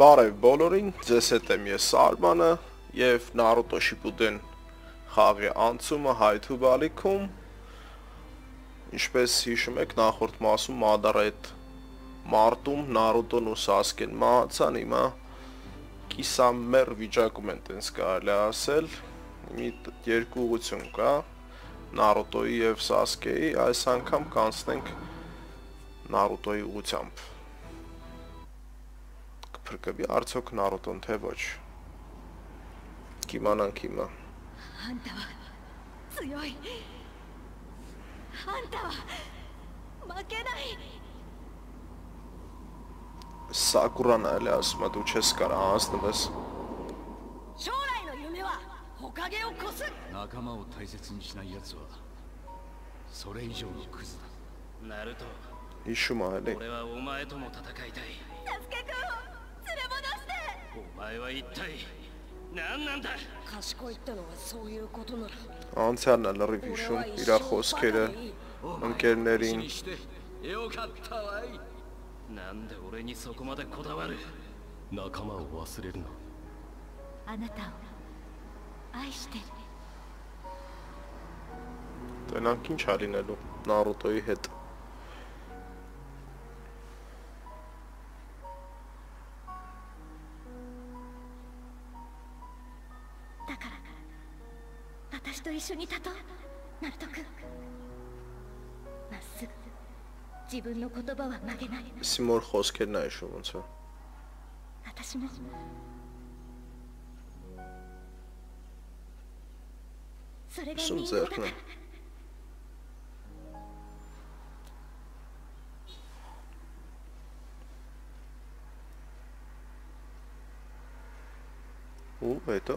Բարև բոլորին, ձեզ հետ եմ ես Սարմանը և Naruto Shippuden խաղի անցումը հայթու բալիքում ինչպես հիշում եք նախորդ մասում Madara այդ մարտում Naruto-ն ու Sasuke-ն մահացան հիմա կիսամեռ վիճակում են տենց կարելի ասել մի երկու ուղղություն կա Naruto-ի և Sasuke-ի այս անգամ կանցնենք Naruto-ի ուղղությամբ Կփրկվի արդյոք Նարուտոն թե ոչ Կիմանանք հիմա Սակուրան այլ է ասում է դու չես կարա հանձնվես Հիշում է այլ է Անցյալն է լրիվ հիշում իր խոսքերը ընկերներին Տենանք ինչ է լինելու Նարուտոյի հետ Սիմոր խոսքերն է հիշում ոնց է Սում ձերքն է Ու հետո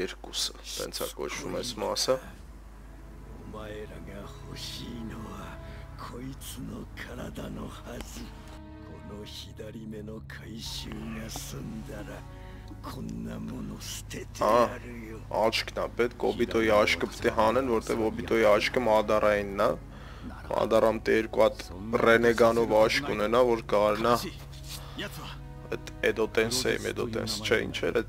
Երկուսը, տենց է կոչվում այս մասը Աչքն է պետք, Obito-ի աչքը պտի հանեն, որտև Obito-ի աչքը Madara-ին է Madara-ն երկու հատ Renegade-ով աչք ունենա, որ կարենա Էդո տենց է իմ, էդո տենց, չէ ինչ էր, էդ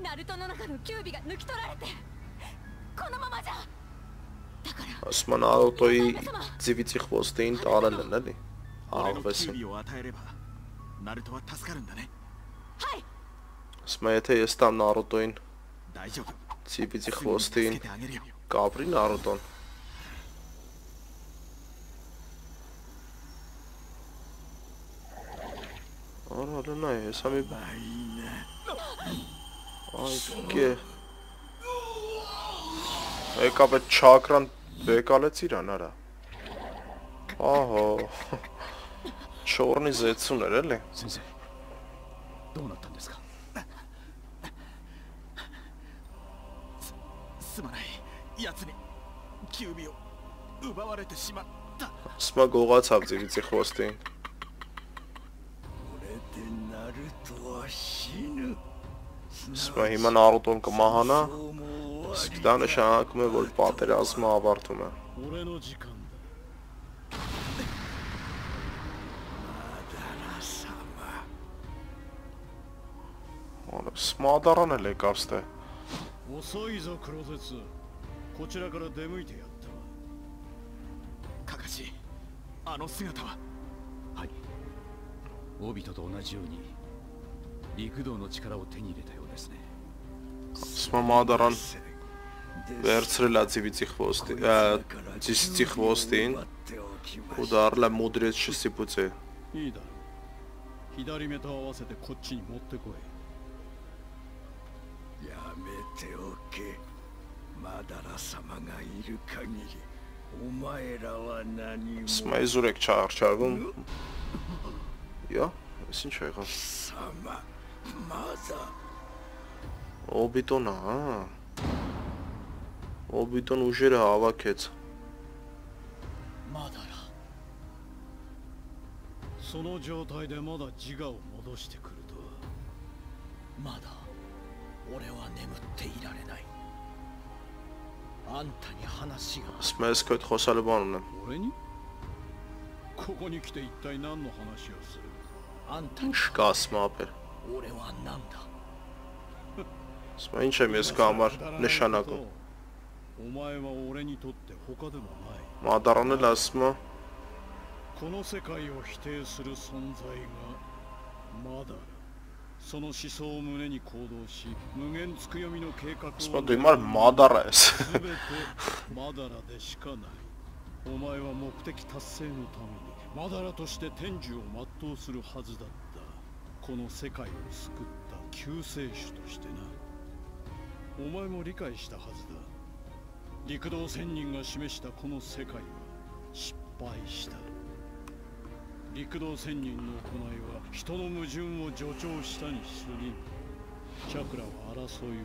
Naruto I don't know, it's a bit. Okay. I got a chakra and back on it. Oh, Chorn is it sooner, really? Smuggle what's up, it's a hosting. Սմա հիմա Նարուտոն կմահանա, իսկ դա նշանակում է, որ պատերազմը ավարտվում է Սմադարան էլ եկավ ստե しい。あの姿は。はい。オビトと同じように陸道の力を手に入れたようですね。с мамадаран верц релацивы цихвости цихвостин удар ла мудрец шипуце. いいだろう。左目と合わせてこっちに持ってこい。やめておけ。マダラ様がいる限りお前らは何も。スマイズレクチャーチャーゴン。いや、新しいか。様、マザ。オビトな。オビトの後ろはわけつ。マダラ。 その状態でまだ自我を戻してくるとは。まだ俺は眠っていられない。あんたに話が。スマイスケットホサルバンね。俺に？ここに来て一体何の話をする？あんたに。しかスマーペル。俺はなんだ。スマインチェミスカマーネシャナコ。お前は俺にとって他でもない。マダラネラスマ。 この世界を否定する存在がマダラ。その思想を胸に行動し、無限つくよみの計画を。スパドイマルマダラです。全てマダラでしかない。お前は目的達成のためにマダラとして天寿を全うするはずだった。この世界を救った救世主としてな。お前も理解したはずだ。陸道仙人が示したこの世界は失敗した。 陸道仙人の行いは人の矛盾を助長したにすぎ、チャクラは争い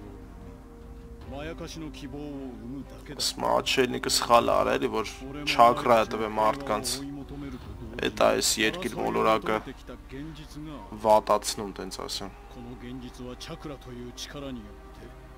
をまやかしの希望を生むだけだ。スマーチェニクスハラレディボチャクラエタベマートカンスエタイスイエッキルモロラカワタツノンテンサーション。この現実はチャクラという力によって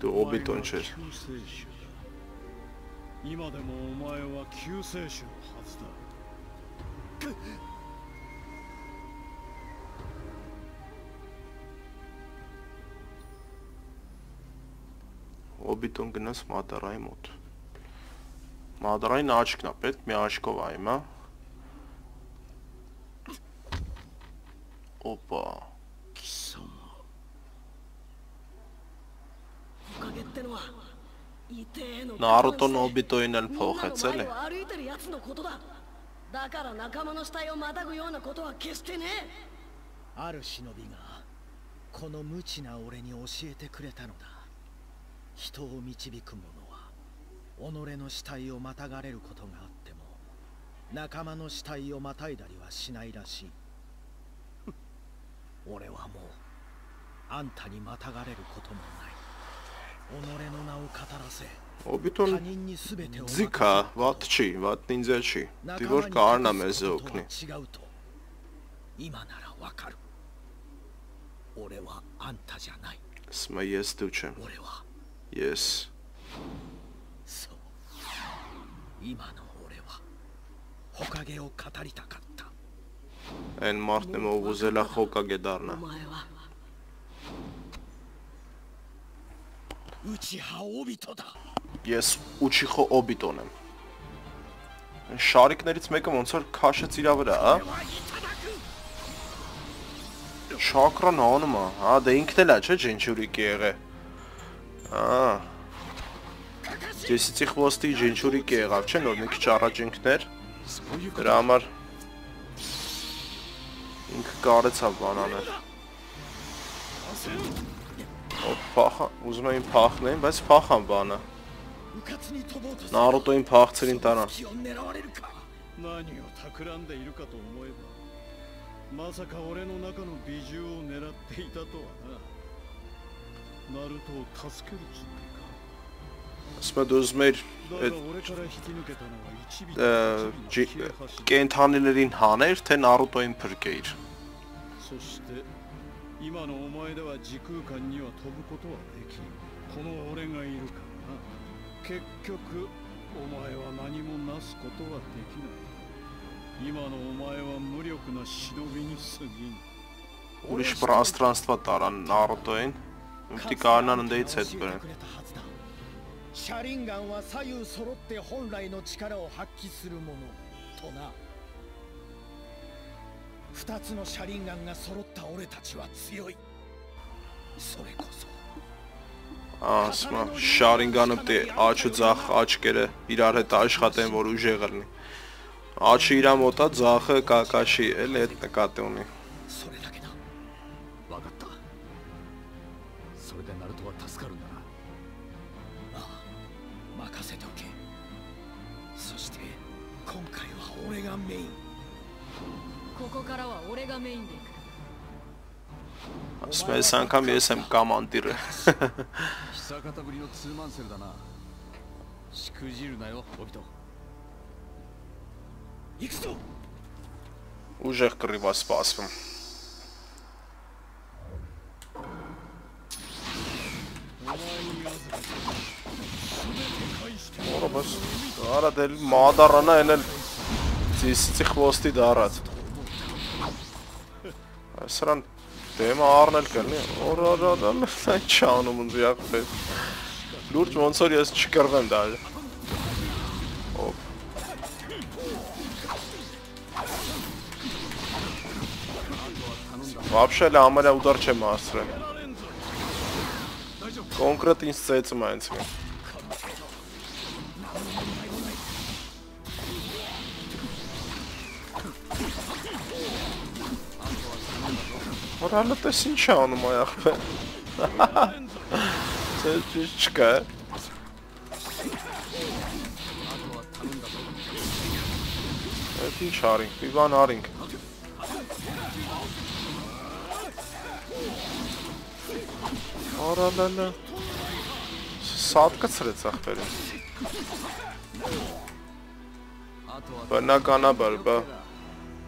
դու Օբիտոն չես։ 今でもお前は救世主のはずだ。Օբիտոն գնաց Մադարայի մոտ։ Մադարային աչքն է պետք, մի աչքով այմա։ Օպա։ 貴様。おかげってのは Naruto no Obito in el pohetseli. Օբիտոն ձիքա, վատ չի, վատն ինձ էլ չի, դի որ կարնա մեզ օգնի։ Սմա ես դու չեմ, ես։ Այն մարդն եմ, ով ուզել է Հոկագե դառնա։ ウチハオビトだ。Yes, ウチハオビトね。シャーリクネリツメカモンソルカシャツイラブラ。シャークラノンマ。あ、でインクテラチェジンチュリケレ。ああ。ジェシチホスティジンチュリケラチェノミキチャラジンクネル。ラマル。インクガーレツアバナナ。 Փախ, ուզում էին փախնեն, բայց փախան բանը։ Նարուտոին փախցրին տարան։ կենթանիներին հաներ, թե Նարուտոին փրկեիր։ Ուրիշ պրանստրանստվա տարան Նարուտոին, ուտի կարնան ընդեից հետ բրեն։ 車輪ガンは左右揃って本来の力を発揮するものとな。2つの車輪ガンが揃った俺たちは強い。それこそ。ああ、すまん。車輪ガンってあちゅざあちけれ。いられたあしかてんぼるうじえがるに。あちいらもたざはかかしえれたかておに。それだけだ。わかった。それでナルトは助かるんだな。 Ասում է այս անգամ ես եմ կամ անտիրը Ուժեղ կռիվ է սպասվում Որը բս Արա դել Մադարանը էլ էլ Ձիսիցի խվոստի դարած Այսրան դեմը արնել կլնի Որարարան այն չանում ունձ յաղպետ Լուրջ ոնց որ ես չկրվեմ դար Վապշել ամելա ուդար չեմ ասրել Կոնքրետ ինձ ծեցում այնց կեն Որալը տես ինչ է անում այախպել Ձեզ չիս չկա է Այդ ինչ արինք, մի բան արինք Որալը Սատ կծրեց աղպերին Բնականաբար բա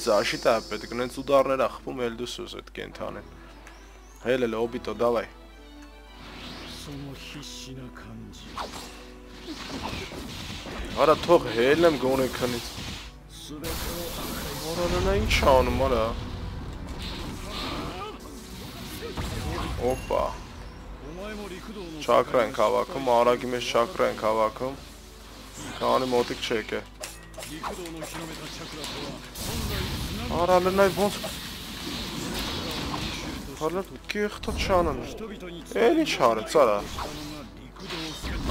Զաշիտա պետք նենց ուդարներ աղպում էլ դու սուզ էտ կենթանեն Հել էլ Օբիտո դավայ Արա թող հել եմ գոն է կնից Արանանա ինչ անում արա Ոպա Չակրա ենք հավակում, առագի մեզ չակրա ենք հավակում Կանի մոտիկ չեք է Արա լնայ ոնց Հալը կեղթը չանն Էլ ինչ հարեց արա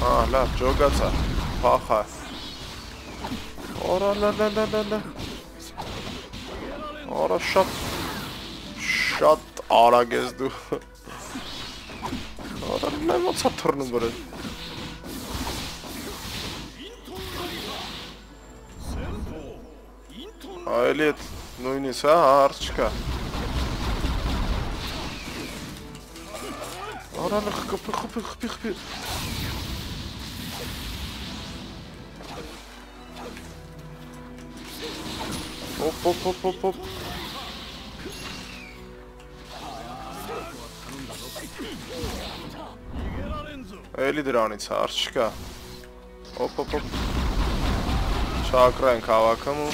Ահլա ճոգացա Հախա Արա լնը Արա շատ Շատ արագ ես դու Արա լնայ ոնց հա թրնում բրել Այլի էտ նույնիս հա հարց չկա Արանը խպի խպի խպի խպի Ոպ ոպ ոպ ոպ ոպ Այլի դրանից հարց չկա Ոպ ոպ ոպ Չակրա ենք հավակըմ ու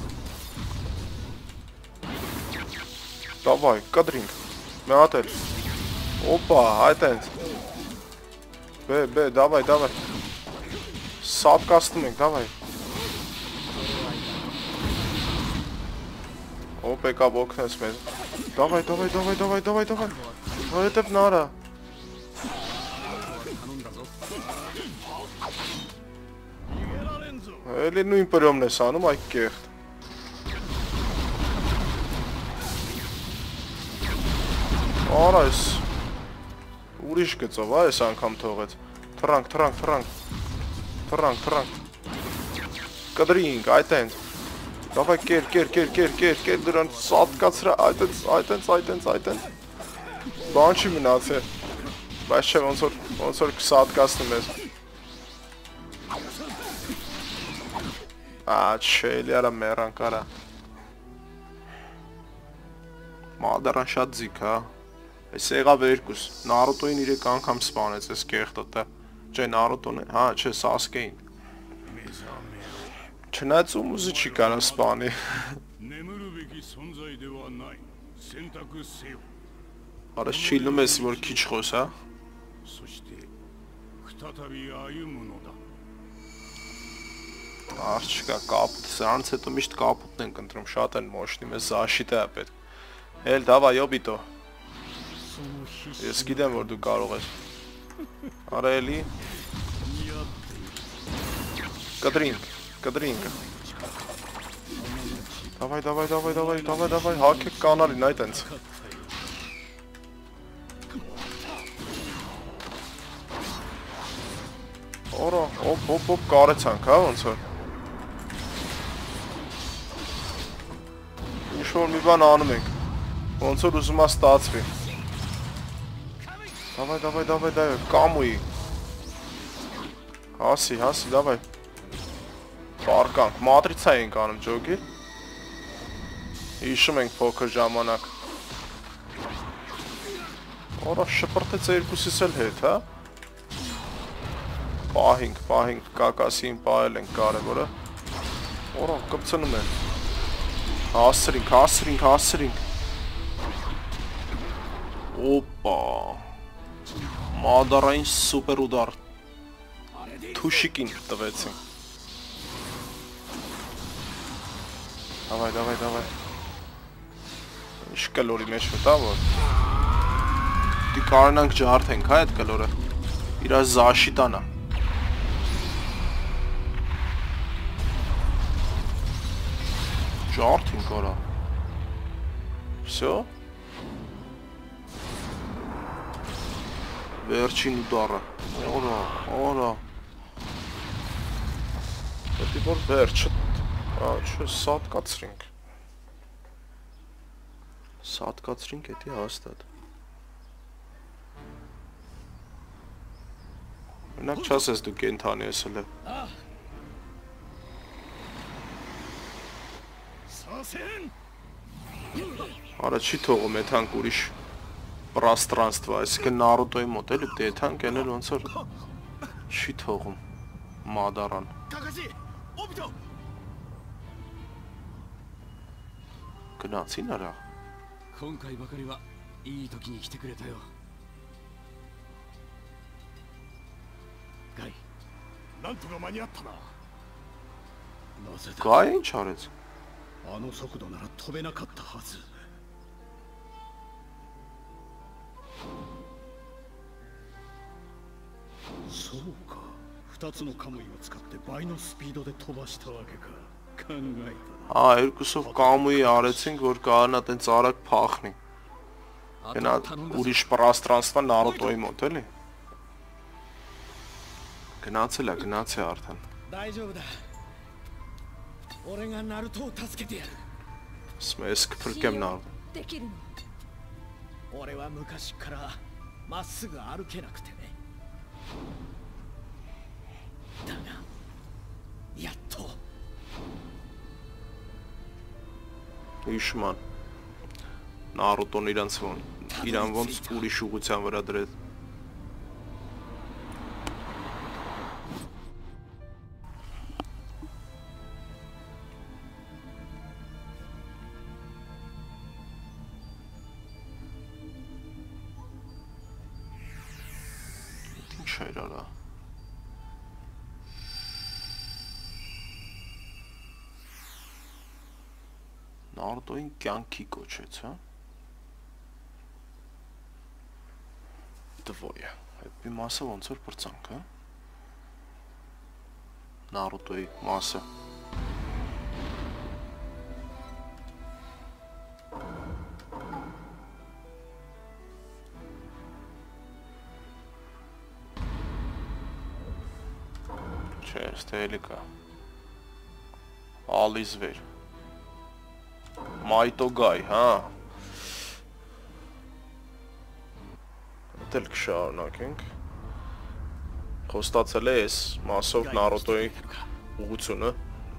Tá, vai, cadrinho. Me atende. Opa, atende. Bê, dá vai. Sabe caso também, dá vai. Opa, acabou que nesse mesmo. Dá vai. Não tem nada. Ele não imperiu nessa, não vai querer. Olha isso. Urish geht so, weil es ankam Torret. Trank. Kadring, Aitens. Давай, кер, дрон, сад, кацра, айтенс. Բան չի մնացել, բայց չէ ոնց որ կսատկացնում ես։ Ա, չէ, էլի արա մեռանք արա։ Մադարան շատ ձիգ, հա։ Այս եղավ 2, Նարուտոին 3 անգամ սպանեց այս կեղտը։ Չէ, Նարուտոն է, հա, չէ, Սասկեին։ Չնայած ուզի չի կարող սպանի։ Արս չիլում ես, որ քիչ խոս, հա։ Աղջկա կապտ, սրանց հետո միշտ կապուտն ենք ընտրում, շատ են մոշնում, ես զաշիտ է պետք։ Էլ դավայ Օբիտո։ Ես գիտեմ, որ դու կարող ես։ Արա էլի։ Կտրինք։ Դավայ, հակեք կանալին այտենց։ Օրա, օփ, կարեցանք, հա, ոնց որ։ Ինչ-որ մի բան անում ենք, ոնց որ ուզում է ստացվի։ Դավայ, կամուի։ Հասի, դավայ։ Պարկանք, մատրիցա ենք անում ջոգի։ Հիշում ենք փոքր ժամանակ։ Օրա, շպրտեց երկուսից էլ հետ, հա։ Պահինք, կակասին պահել ենք կարևորը։ Որոնք կպցնում են։ Հասրինք։ Ոպա։ Մադարային սուպեր ուդար։ Թուշիկին տվեցինք։ Դավայ։ Ինչ կլորի մեջ մտա որ։ Դի կարենանք ջարդենք, հա, այդ կլորը։ Իրա զաշիտանա։ Ջարդին գորա։ Всё։ Վերջին ուդարը։ Օրա։ Պետք է վերջը։ Ահա սատկացրինք։ Էդի հաստատ։ Մնաք չասես դու կենթանի ես հələ։ Առաջի թողում է թանք ուրիշ պրաստրանստվա, այսինքն Նարուտոյի մոտ էլի դե թանք էլ ոնց որ չի թողում Մադարան։ Գնացին արա։ Գայ ինչ արեց։ Ահա երկուսով կամուի արեցինք, որ կարողանա տենց արագ փախնի։ Գնա ուրիշ պրաստրանստվա Նարուտոյի մոտ, էլի։ Գնացել է արդեն։ Ես կփրկեմ Նարուտոյին։ Հիշման Նարուտոն իրան ոնց ուրիշ ուղղության վրա դրեց։ trader though. Naruto-in կյանքի կոչեց, հա։ Դվոյ, այդ մասը ոնց որ բրցանք, հա։ Naruto-ի մասը։ Չէ, ստե էլիկա։ Ալիզվեր։ Might guy, huh? Telk show knocking. Hostatzeles, massive Naruto Utsuna.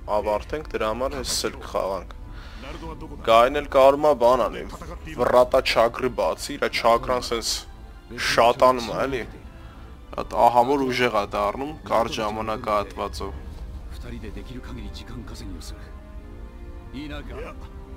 Avartank, Draman is silk halang. Gainel Karma Banani. Vrata Chakri Batsi, the Chakran says Shatan Mali. At Ahamur Ujera Darnum, Karjamanaka at Vatso.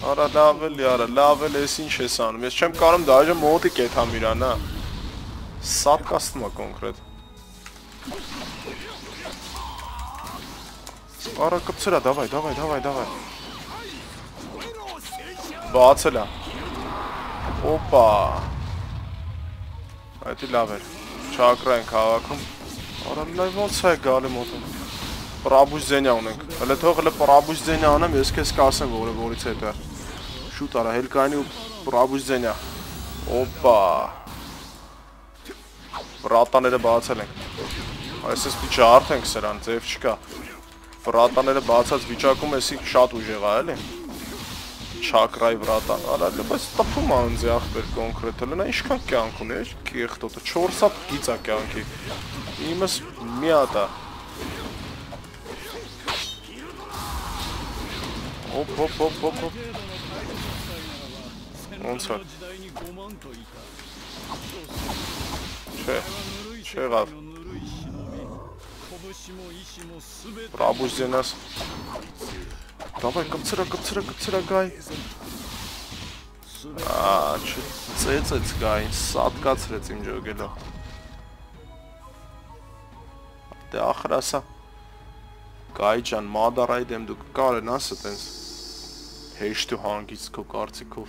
Ara level yara level esin chesan. Ես չեմ կարում դաժե մոտիկ էթա միրանա։ Սատ կաստումա կոնկրետ։ Արա կպցրա, давай, давай, давай, давай։ Բացելա։ Օպա։ Այդ լավ է։ Չակրան քաղաքում։ Արա լավ ոնց է գալի մոտը։ Պրաբուժենյա ունենք։ Հələ թող հələ պրաբուժենյա անեմ, ես քեզ կասեմ որը որից է դա։ Շուտ արա, հելկայինի ու պրաբուժենյա։ Օպա։ Վրատաները բացել ենք։ Այսպես դիճ արդենք սրան, ձև չկա։ Վրատաները բացած վիճակում էսի շատ ուժեղ է, էլի։ Չակրայի վրատան։ Արա, բայց տփում ա ինձ ախպեր կոնկրետ, հələ նա ինչքան կյանք ունի, էջ քիղտոտը 4-ը գիծ ա կյանքի։ Իմս մի հատ է։ Hop hop hop hop hop. On sort. Չէ գավ։ Պրաբուժենաս։ Давай, կպցրա, կպցրա, կպցրա գայ։ Ա, չծեծեց գայ, սատկացրեց իմ ջոգելը։ Դե ախրասա։ Գայջան, Մադարայի դեմ դու կարենաս այտենց։ Հեշտ ու հանգից քո կարծիքով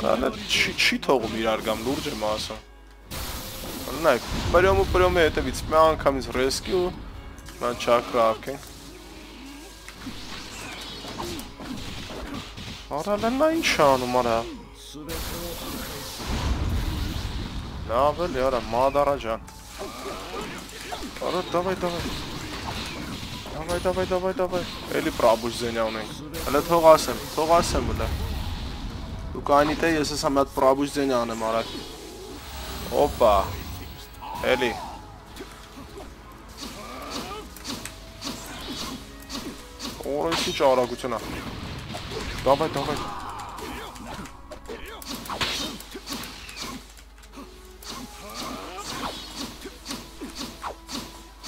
Արանը չի թողում իրար գամ լուրջ եմ ասում Աննայք պրյոմ ու պրյոմ է հետևից մի անգամից ռեսկի ու ման չակրա արկենք Արանը նա ինչ անում արա Լավ էլ արա Մադարա ջան Արա դավայ դավայ Давай, давай, давай, давай. Էլի պրաբուժենյա ունենք։ Հələ թող ասեմ հələ։ Դու կանիտ է, ես ես համ այդ պրաբուժենյա անեմ արակ։ Օպա։ Էլի։ Օրը ինչ արագությունա։ Давай, давай։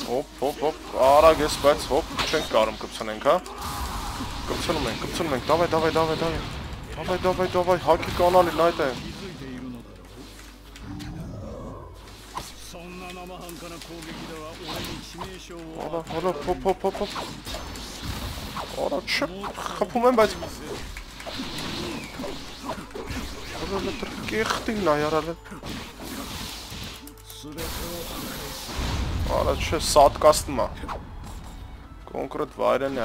Հոպ, հոպ, հոպ, առագ ես, բայց հոպ, չենք կարում կպցնենք, հա? Կպցնում ենք, դավայ, դավայ, դավայ, դավայ, դավայ, դավայ, դավայ, հակի կանալի նայտ է Արա, արա, հոպ, հոպ, հոպ, հոպ, Արա, չը, խպում եմ, բայց Առաջը սատ կաստում է կոնկրետ վայրն է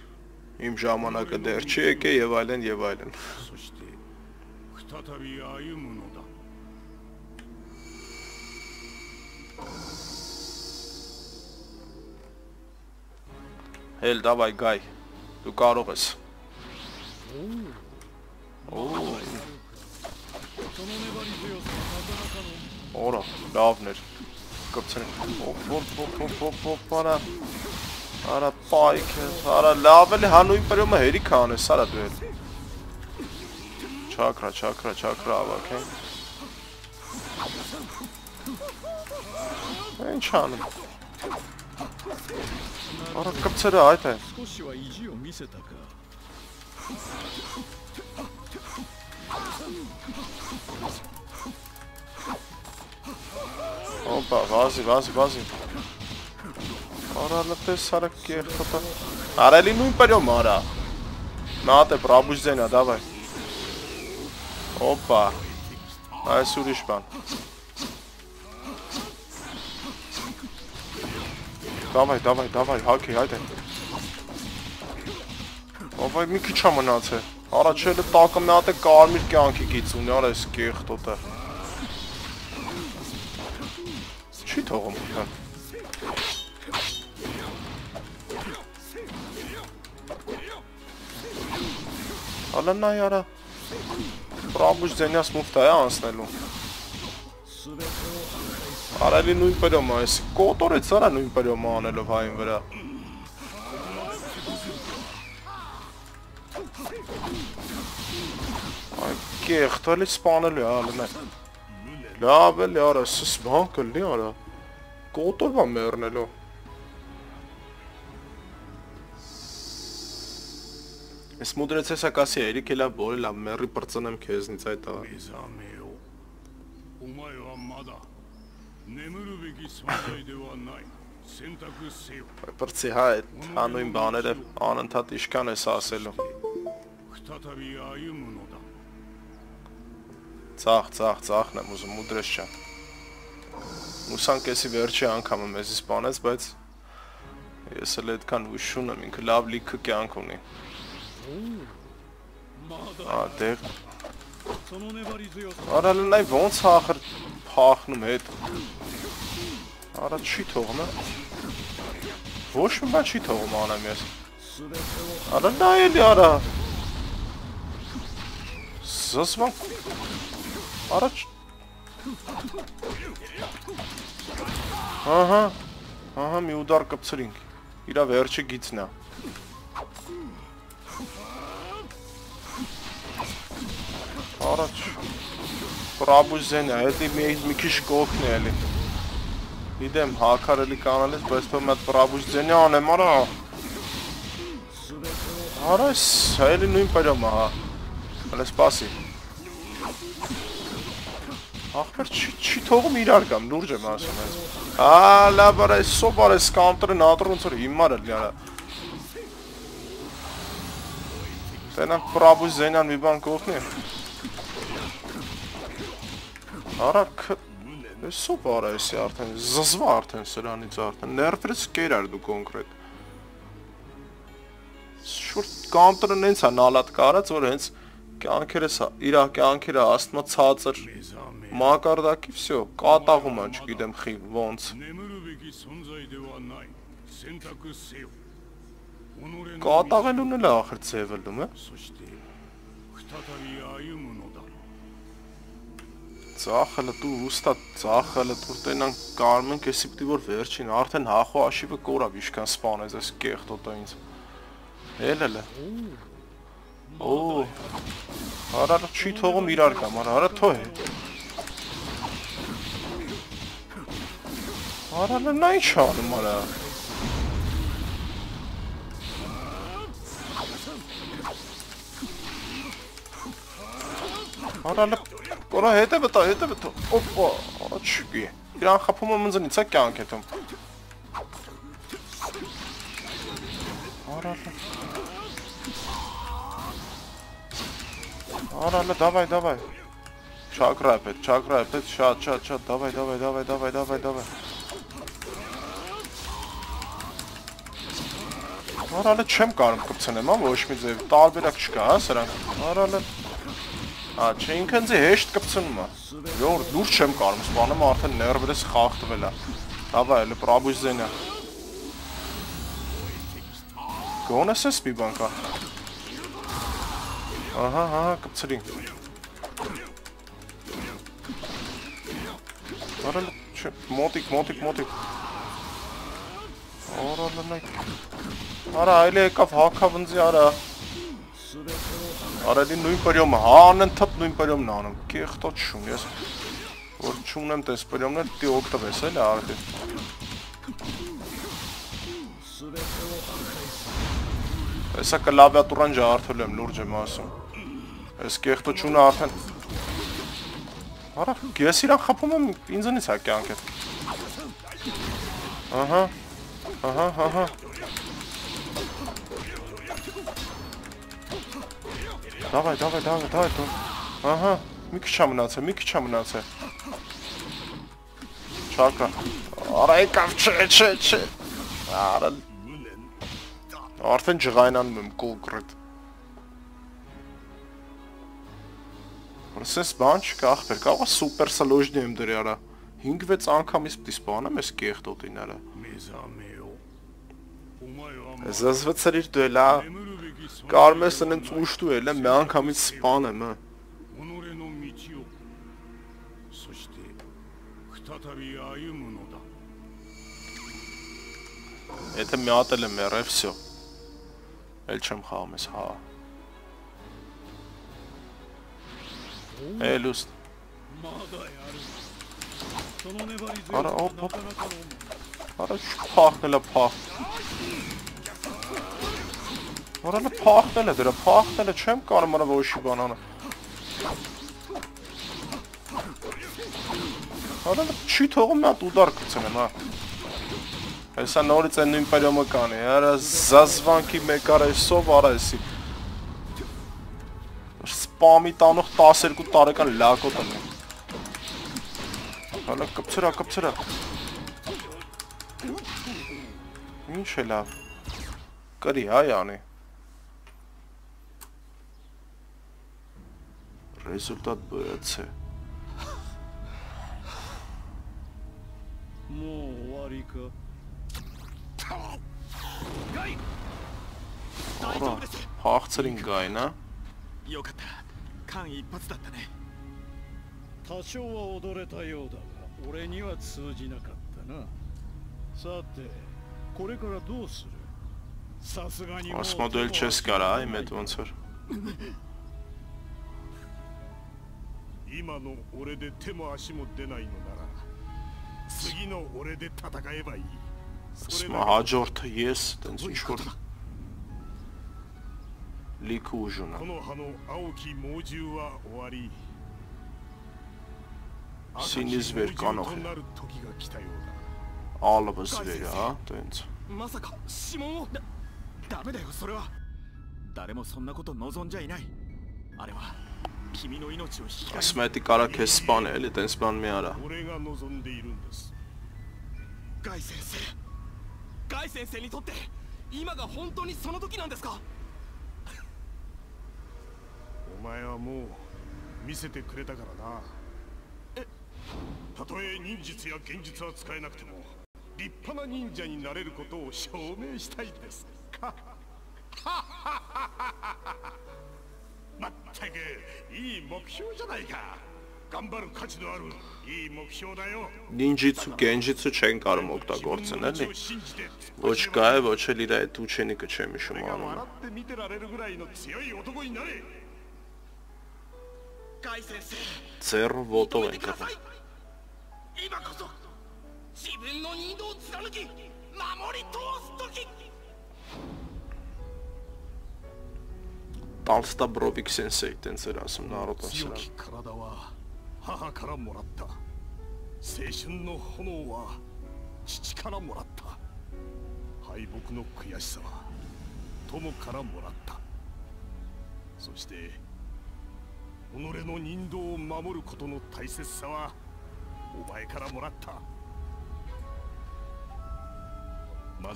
իմ ժամանակը դեռ չի եկե եւ այլն եւ այլն։ Հել դավայ գայ, դու կարող ես։ Օրա, լավն էր։ Արա Արա պայք ես, արա լավ էլ հանույն պրյումը հերիք հանես, արա դու էլ Չակրա, չակրա, չակրա ավակ ենք Ինչ հանում Արա կպցերը այդ է Opa, vazi, vazi, vazi. Ora, natesara que tá. Ara ele não impediu mora. Nada é brabo de nada, dá vai. Opa. Aí surispan. Dá vai, haki, hadi. Ova mi kiçamanats է. Առաջելը տակը մի հատ է կարմիր կյանքի գից ունի, արա էս կեղտոտը Չի թողում կան Հալա նայ արա Պրաբուշ ձենյաս մուղթայ է անցնելու Արելի նույն պերյոմ այս կոտորեց արա նույն պերյոմ անելով հային վրա Այն կեղթ էլի սպանելու է հալը նայ Լավ էլ է արա սս բան կլնի արա Կոտորվա մերնելու Ես մուդրեց ես ակասի էրիք էլ ավ բոլել ավ մերի պրծնեմ կեզնից այդ ավ Պրծի հա էտ հանույն բաները անընթատ իշկան ես ասելու Ծաղ նեմ ուզում ուդրես չան Մուսանքեսի վերջի անգամը մեզ իսպանեց, բայց ես էլ այդքան ուշուն եմ, ինքը լավ լիքը կյանք ունի Ադեղ Արա լն այ ոնց հախր պախնում հետ Արա չի թողում է Ոչ մի բան չի թողում անեմ ես Արա նա էլի արա Զզվան Առաջ Ահա, ահա մի ուդար կպցրինք, իրա վերջը գիցնա Առաջ, պրաբուզ զեն է, հետի մի քիչ կողքն է էլի Իդեմ հակար էլի կանել ես, բայց պով մետ պրաբուզ զեն է անեմ, արա Արա ես, էլի նույն պերյոմ ահա Հել է սպասի Աղպեր չի թողում իրար կամ, լուրջ եմ ասում ես Հալավ արա ես սով արա ես կամտրը նատրոնց որ հիմար էլ գարա Սենանք պրաբույս զենյան մի բան կողնի Հարակ ես սով արա եսի արդեն, զզվա արդեն սրանից արդեն, ներվրեց կերար դու կոնքրետ Շուրդ կամտրը նենց է նալատ կարած որ հենց Իրա կյանքերը աստմա ծացր մակարդակի վսյո կատաղում են չգիտեմ խիվ ոնց կատաղել ունել է ախր ծևելում է ծախելը դու ուստա ծախելը դուրտենանք կարմ ենք եսի պտի որ վերջին արդեն հախո աշիվը կորավ իշկան սպանեց ես կեղտոտը ինձ Հել էլ է Օ, Արարը չի թողում իրար կամ, արարը թող է։ Արարը նա ի՞նչ անում արա։ Արարը կորա հետը մտա, օպա, աչքի։ Իրան խփում եմ ինձնից է կյանք հետում։ Արարը Արալը, դավայ, դավայ, չակրայ պետ, շատ, շատ, շատ, դավայ, դավայ, դավայ, դավայ, դավայ, դավայ, Արալը չեմ կարում կպցնեմ, ոչ մի ձև, տարբերակ չկա, սրանք, Արալը, չէ, ինքնձի հեշտ կպցնում է, որ դուր չեմ կարում, սպանում արդեն ներվերս խախտվել է, դավայ, էլի պրաբույս ձեն է, գոնես ես մի բան կա Ահա, ահա, կպցրինք Արել, չէ, մոտիկ, մոտիկ, մոտիկ Արել, նայք Արա, այլ եկավ հակավ ընձի, արա Արելի նույն պերյոմը, հանընդհատ նույն պերյոմն անում Կեղտա չում, ես Որ չումնեմ տես պերյոմներ, դի օգտվես էլ է արդի Այսա կլավիատուրան ժարդվել եմ, լուրջ եմ ասում Այս կեղտը չունը արդեն Արա, ես իրան խապում եմ ինձնից հակյանք է Ահա, ահա, ահա Դավայ, դավայ, դավայ, դավայ, դավայ Ահա, մի քիչ ամնաց է, մի քիչ ամնաց է Չակա Արա եկավ չէ, չէ, չէ Արա Արդեն ջղայնանում եմ կոլգրետ Սենց բան չկա ախպեր, կաղա սուպեր սլոժնի եմ դրի արա 5-6 անգամիս պտի սպանեմ ես կեղտոտին արա Զզվծրիր դու էլ ա Կարմ ես ընենց ուշտու էլ է մե անգամից սպանեմ է Եթե մի ատել եմ էր է վսյո Էլ չեմ խաղում ես հա Է լուստ Արա ոպ ոպ Արա պախնել է պախ Արա լը պախնել է դրա պախնել է չեմ կարում արա ոչի բանանը Արա լը չի թողում միատ ուդար կծեն եմ հա Այսա նորից են նույն պերյոմը կանի, արա զազվանքի մեկ արա այսով արա այսի Սպամի տանող 12 տարեկան լակոտ եմ Հալը կպցրա, կպցրա Ինչ է լավ, կրի հայ անի Հեզուլտատ բրաց է Մո վարիկը Արա, հաղցրին գայն, ա? Ասմա դու էլ չես կարա, այմ էտ ոնց որ Ասմա հաջորդը ես, տենց ինչ-որ լիք ու ուժունը Սինի զվեր կանող է Ալվը զվեր է, հա, տենց Ասմա էտի կարա կեզ սպան է, էլի տենց բան մի արա Գայ սենսե Gai sensei ni totte, ima ga hontou ni sono toki nan desu ka? Omae wa mou misete kureta kara na. Eh? Tatoe ninjutsu ya genjutsu wa tsukae nakute mo, rippa na ninja ni nareru koto o shoumei shitai desu ka? Mattaku ii mokushyou janai ka. Նինջիցու, գենջիցու չեն կարող օգտագործեն, էլի։ Ոչ գայ, ոչ էլ իր այդ ուչենիկը չեմ հիշում անունը։ Ձեռը ոտով են կռվել։ Տալստաբրովիկ սենսեյ, տենց էր ասում Նարոտոն սրան։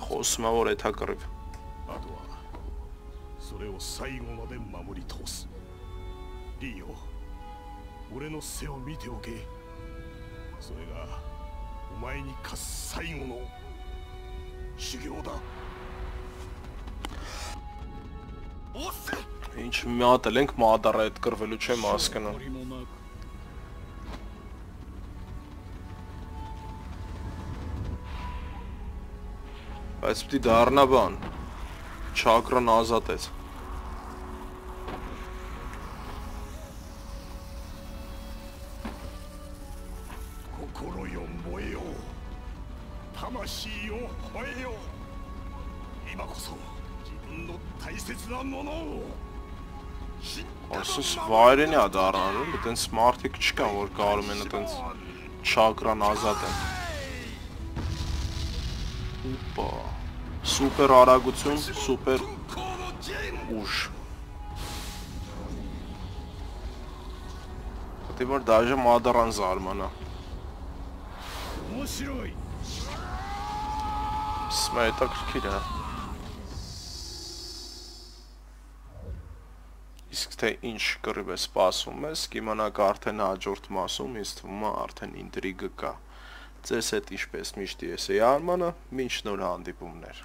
Խոսում է, որ էթա կռիվ։ Ինչ մի հատ էլ ենք Մադարա հետ կռվելու չեմ հասկանում։ Բայց պիտի դառնա բան, չակրան ազատեց։ Ասուս վայրեն է ադարանում, տենց մարդիկ չկան, որ կարում են տենց չակրան ազատ են։ Ուպա, սուպեր արագություն, սուպեր ուժ։ Հատի որ դաժը Մադարան զարմանա։ Սմայ հետակ կիր է։ Իսկ թե ինչ կռիվ է սպասում ես, կիմանաք արդեն հաջորդ մասում, ինձ թվում է արդեն ինտրիգը կա։ Ձեզ հետ ինչպես միշտ ես էի Արմանը, մինչ նոր հանդիպումներ։